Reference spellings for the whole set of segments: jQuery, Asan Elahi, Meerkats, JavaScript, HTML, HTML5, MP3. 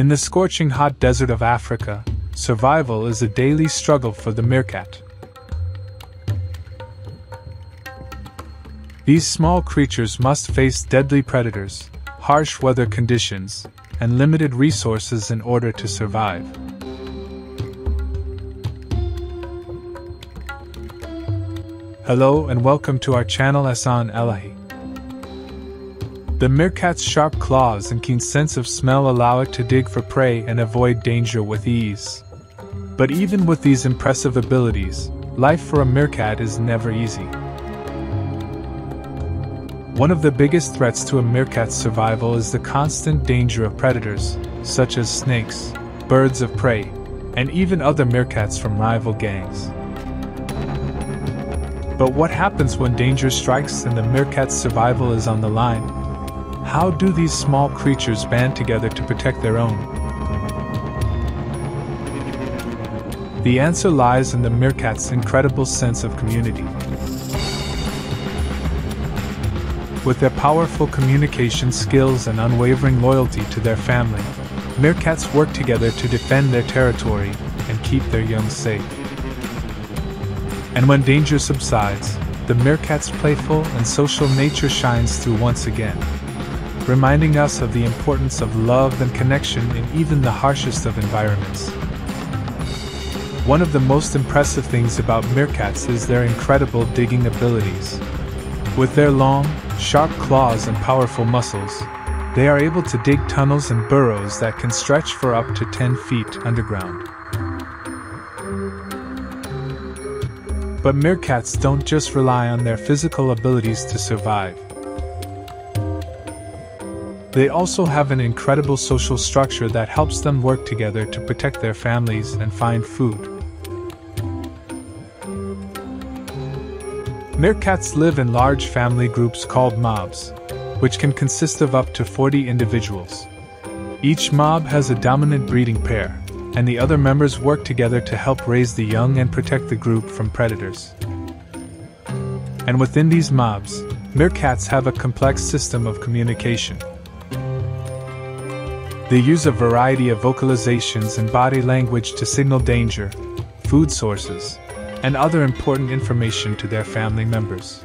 In the scorching hot desert of Africa, survival is a daily struggle for the meerkat. These small creatures must face deadly predators, harsh weather conditions, and limited resources in order to survive. Hello and welcome to our channel Asan Elahi. The meerkat's sharp claws and keen sense of smell allow it to dig for prey and avoid danger with ease. But even with these impressive abilities, life for a meerkat is never easy. One of the biggest threats to a meerkat's survival is the constant danger of predators, such as snakes, birds of prey, and even other meerkats from rival gangs. But what happens when danger strikes and the meerkat's survival is on the line? How do these small creatures band together to protect their own? The answer lies in the meerkat's incredible sense of community. With their powerful communication skills and unwavering loyalty to their family, meerkats work together to defend their territory and keep their young safe. And when danger subsides, the meerkat's playful and social nature shines through once again, reminding us of the importance of love and connection in even the harshest of environments. One of the most impressive things about meerkats is their incredible digging abilities. With their long, sharp claws and powerful muscles, they are able to dig tunnels and burrows that can stretch for up to 10 feet underground. But meerkats don't just rely on their physical abilities to survive. They also have an incredible social structure that helps them work together to protect their families and find food. Meerkats live in large family groups called mobs, which can consist of up to 40 individuals. Each mob has a dominant breeding pair, and the other members work together to help raise the young and protect the group from predators. And within these mobs, meerkats have a complex system of communication. They use a variety of vocalizations and body language to signal danger, food sources, and other important information to their family members.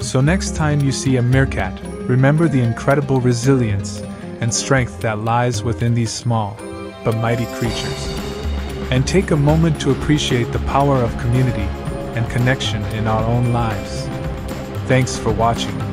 So next time you see a meerkat, remember the incredible resilience and strength that lies within these small but mighty creatures. And take a moment to appreciate the power of community and connection in our own lives. Thanks for watching.